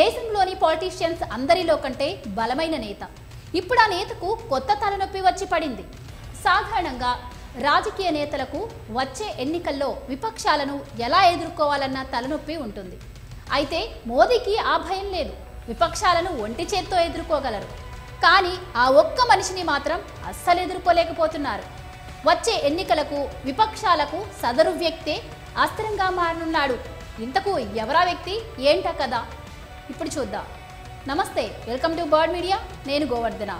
దేశంలోని పొలిటిషియన్స్ అందరిలో కంటే బలమైన నేత. ఇప్పుడు ఆ నేతకు కొత్త తలనొప్పి వచ్చి పడింది. సాధారణంగా రాజకీయ నేతలకు వచ్చే ఎన్నికల్లో విపక్షాలను ఎలా ఎదుర్కోవాలన్న తలనొప్పి ఉంటుంది. అయితే మోదీకి ఆ భయం లేదు. విపక్షాలను ఒంటి చేత్తో ఎదుర్కోగలరు. కానీ ఆ ఒక్క మనిషిని మాత్రం అస్సలు ఎదుర్కోలేకపోతున్నారు. వచ్చే ఎన్నికలకు విపక్షాలకు సదరు వ్యక్తే అస్త్రంగా మారనున్నాడు. ఇంతకు ఎవరా వ్యక్తి, ఏంటా కదా ఇప్పుడు చూద్దాం. నమస్తే, వెల్కమ్ టు బర్డ్ మీడియా. నేను గోవర్ధన.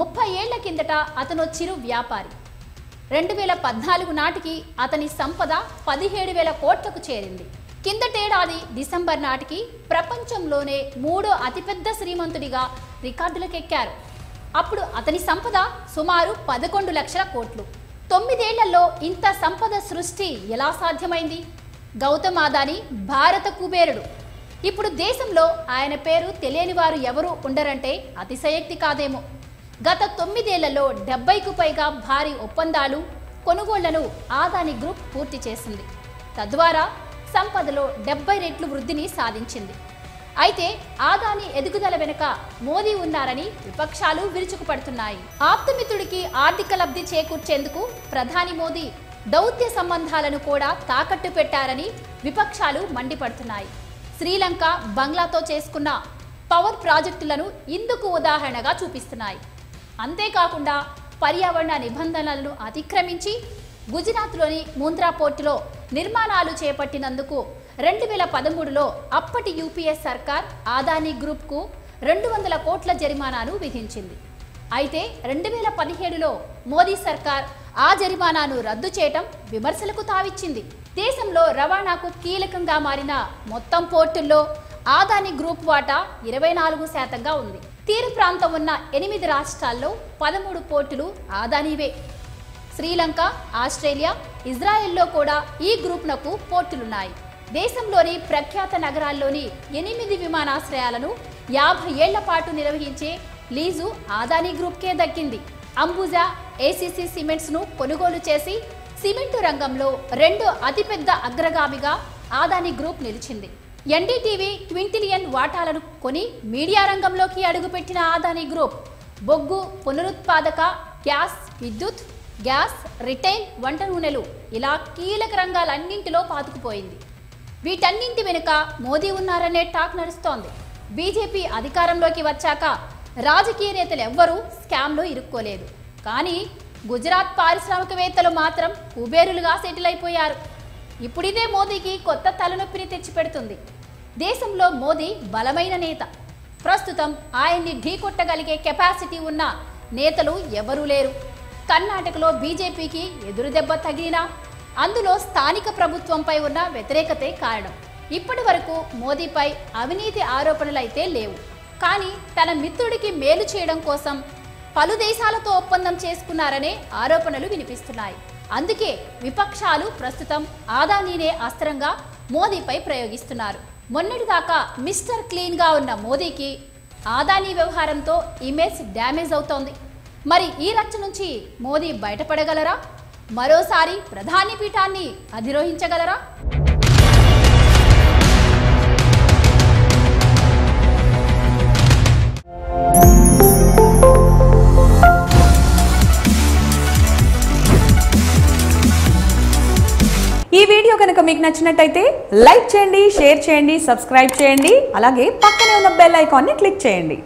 ముప్పై ఏళ్ల కిందట అతను చిరు వ్యాపారి. 2014 నాటికి అతని సంపద 17,000 కోట్లకు చేరింది. కిందటేడాది డిసెంబర్ నాటికి ప్రపంచంలోనే 3వ అతిపెద్ద శ్రీమంతుడిగా రికార్డులకెక్కారు. అప్పుడు అతని సంపద సుమారు 11 లక్షల కోట్లు. 9 ఏళ్లలో ఇంత సంపద సృష్టి ఎలా సాధ్యమైంది? గౌతమ్ అదానీ భారత కుబేరుడు. ఇప్పుడు దేశంలో ఆయన పేరు తెలియని వారు ఎవరు ఉండరంటే అతిశయోక్తి కాదేమో. గత 9 ఏళ్లలో 70కు పైగా భారీ ఒప్పందాలు, కొనుగోళ్లను అదానీ గ్రూప్ పూర్తి చేసింది. తద్వారా సంపదలో 70 రెట్లు వృద్ధిని సాధించింది. అయితే అదానీ ఎదుగుదల వెనుక మోదీ ఉన్నారని విపక్షాలు విరుచుకుపడుతున్నాయి. ఆప్తమిత్రుడికి ఆర్థిక లబ్ధి చేకూర్చేందుకు ప్రధాని మోదీ దౌత్య సంబంధాలను కూడా తాకట్టు పెట్టారని విపక్షాలు మండిపడుతున్నాయి. శ్రీలంక, బంగ్లాతో చేసుకున్న పవర్ ప్రాజెక్టులను ఇందుకు ఉదాహరణగా చూపిస్తున్నాయి. అంతేకాకుండా పర్యావరణ నిబంధనలను అతిక్రమించి గుజరాత్లోని ముంద్రా పోర్టులో నిర్మాణాలు చేపట్టినందుకు 2013లో అప్పటి యూపీఏ సర్కార్ అదానీ గ్రూప్కు 200 కోట్ల జరిమానాను విధించింది. అయితే 2017లో మోదీ సర్కార్ ఆ జరిమానాను రద్దు చేయటం విమర్శలకు తావిచ్చింది. దేశంలో రవాణాకు కీలకంగా మారిన మొత్తం పోర్టుల్లో అదానీ గ్రూప్ వాటా 24% ఉంది. తీర ప్రాంతం ఉన్న 8 రాష్ట్రాల్లో 13 పోర్టులు అదానీవే. శ్రీలంక, ఆస్ట్రేలియా, ఇజ్రాయెల్లో కూడా ఈ గ్రూప్నకు పోర్టులున్నాయి. దేశంలోని ప్రఖ్యాత నగరాల్లోని 8 విమానాశ్రయాలను 50 ఏళ్ల పాటు నిర్వహించే లీజు అదానీ గ్రూప్కే దక్కింది. అంబుజా, ఏసీసీ సిమెంట్స్ను కొనుగోలు చేసి సిమెంటు రంగంలో 2వ అతిపెద్ద అగ్రగామిగా అదానీ గ్రూప్ నిలిచింది. ఎన్డీటీవీ క్వింటిలియన్ వాటాలను కొని మీడియా రంగంలోకి అడుగుపెట్టిన అదానీ గ్రూప్ బొగ్గు, పునరుత్పాదక, గ్యాస్, విద్యుత్, గ్యాస్, రిటైల్, వంట నూనెలు ఇలా కీలక రంగాలన్నింటిలో పాతుకుపోయింది. వీటన్నింటి వెనుక మోదీ ఉన్నారనే టాక్ నడుస్తోంది. బీజేపీ అధికారంలోకి వచ్చాక రాజకీయ నేతలు ఎవ్వరూ స్కామ్లో ఇరుక్కోలేదు. కానీ గుజరాత్ పారిశ్రామికవేత్తలు మాత్రం కుబేరులుగా సెటిల్ అయిపోయారు. ఇప్పుడిదే మోదీకి కొత్త తలనొప్పిని తెచ్చిపెడుతుంది. దేశంలో మోదీ బలమైన నేత. ప్రస్తుతం ఆయన్ని ఢీకొట్టగలిగే కెపాసిటీ ఉన్న నేతలు ఎవరూ లేరు. కర్ణాటకలో బీజేపీకి ఎదురుదెబ్బ తగిలినా అందులో స్థానిక ప్రభుత్వంపై ఉన్న వ్యతిరేకతే కారణం. ఇప్పటి వరకు మోదీపై అవినీతి ఆరోపణలైతే లేవు. కానీ తన మిత్రుడికి మేలు చేయడం కోసం పలు దేశాలతో ఒప్పందం చేసుకున్నారనే ఆరోపణలు వినిపిస్తున్నాయి. అందుకే విపక్షాలు ప్రస్తుతం అదానీనే అస్త్రంగా మోదీపై ప్రయోగిస్తున్నారు. మొన్నటిదాకా మిస్టర్ క్లీన్గా ఉన్న మోదీకి అదానీ వ్యవహారంతో ఇమేజ్ డ్యామేజ్ అవుతోంది. మరి ఈ రచ్చ నుంచి మోదీ బయటపడగలరా? మరోసారి ప్రధాని పీఠాన్ని అధిరోహించగలరా? ఈ వీడియో కనుక మీకు నచ్చినట్టయితే లైక్ చేయండి, షేర్ చేయండి, సబ్స్క్రైబ్ చేయండి. అలాగే పక్కనే ఉన్న బెల్ ఐకాన్ని క్లిక్ చేయండి.